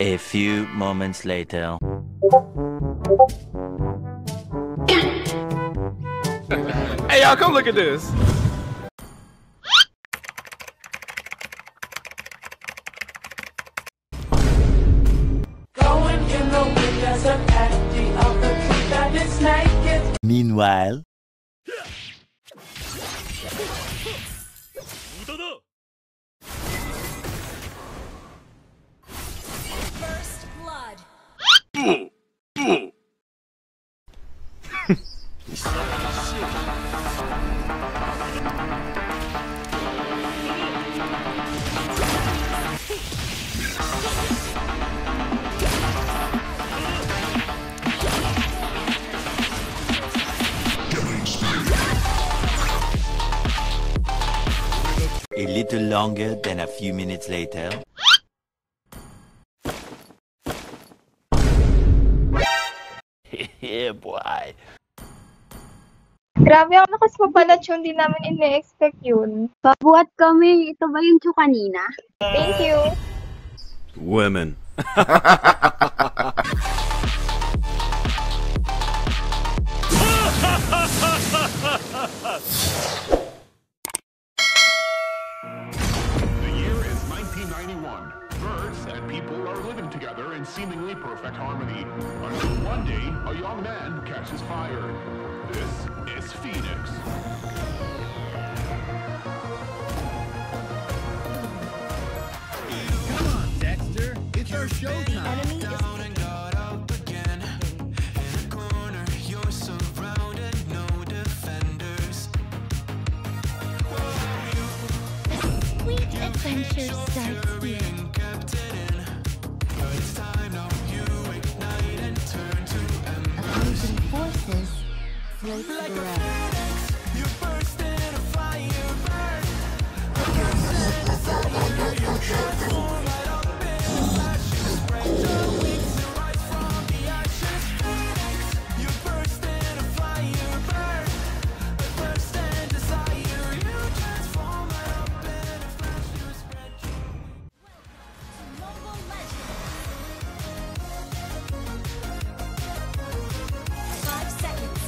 A few moments later. Hey y'all, come look at this! Meanwhile, first blood. A little longer than a few minutes later. Yeah, boy. Grabe, ang lakas pa pala, Choo. Hindi namin ine-expect yun. Pabuhat kami. Ito ba yung Choo kanina? Thank you. Women. Seemingly perfect harmony. Until one day, a young man catches fire. This is Phoenix. Come on, Dexter. It's our showtime. Enemy down and got up again. In the corner, you're surrounded, no defenders. Sweet adventure starts here. Like a phoenix, you burst in a fire burn. Right up in flashes, spread your wings and rise from the ashes. Phoenix, you burst in a fire burn. The thirst and desire, you transform right up in a flash, you spread your wings. Mobile legend. 5 seconds.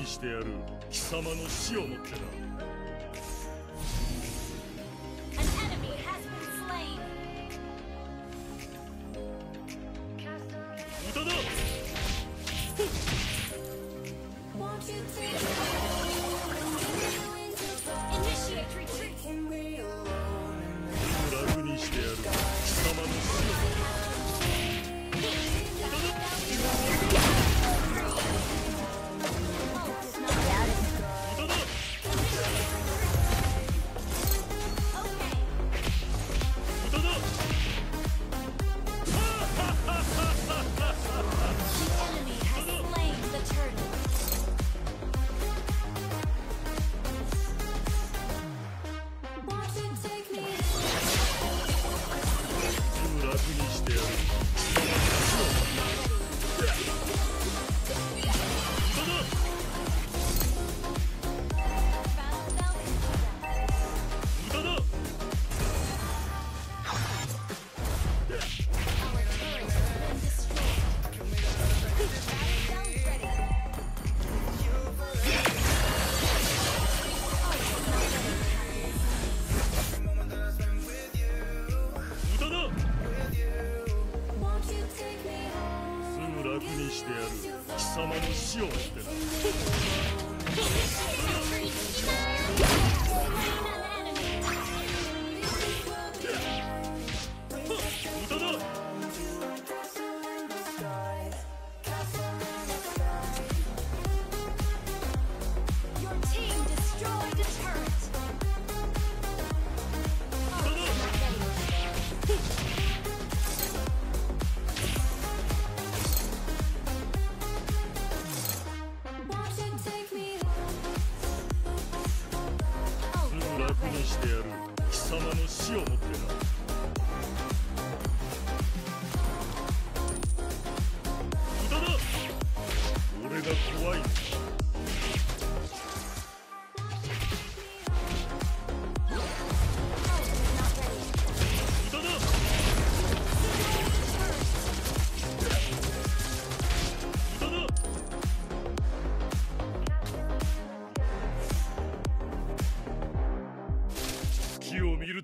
にしてやる。貴様の死をもってな。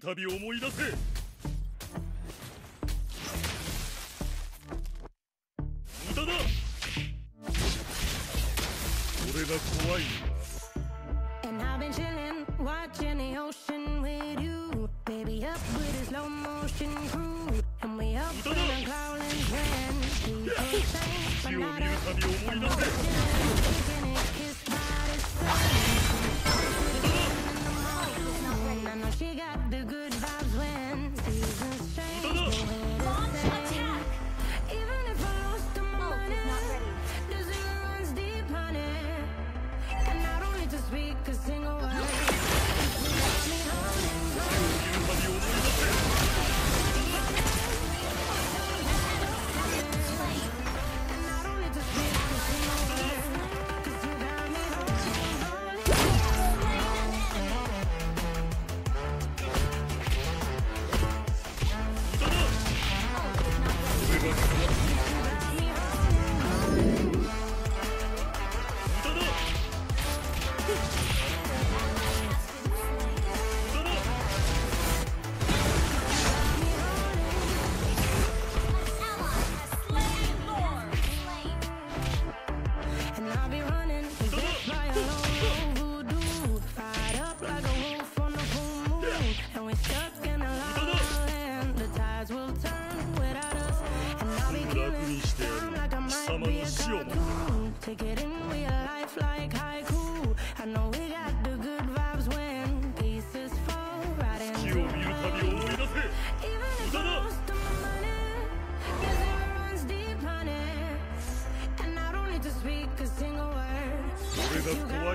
旅を思い出せ。無駄だ。俺が怖い。無駄だ。地を見る旅を思い出せ。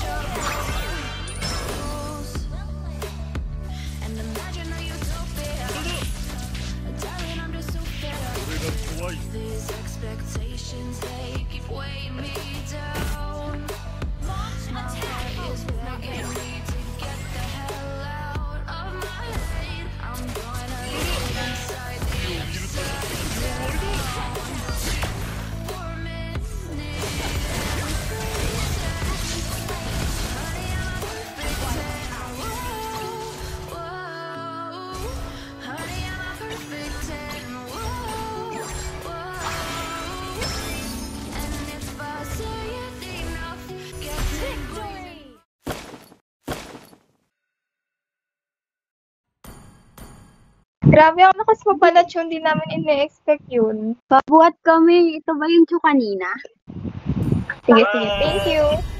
Show Grabe ako na kasi papalat yun, hindi namin ine-expect yun. Pabuhat kami, ito ba yung Choo kanina? Sige, sige. Thank you.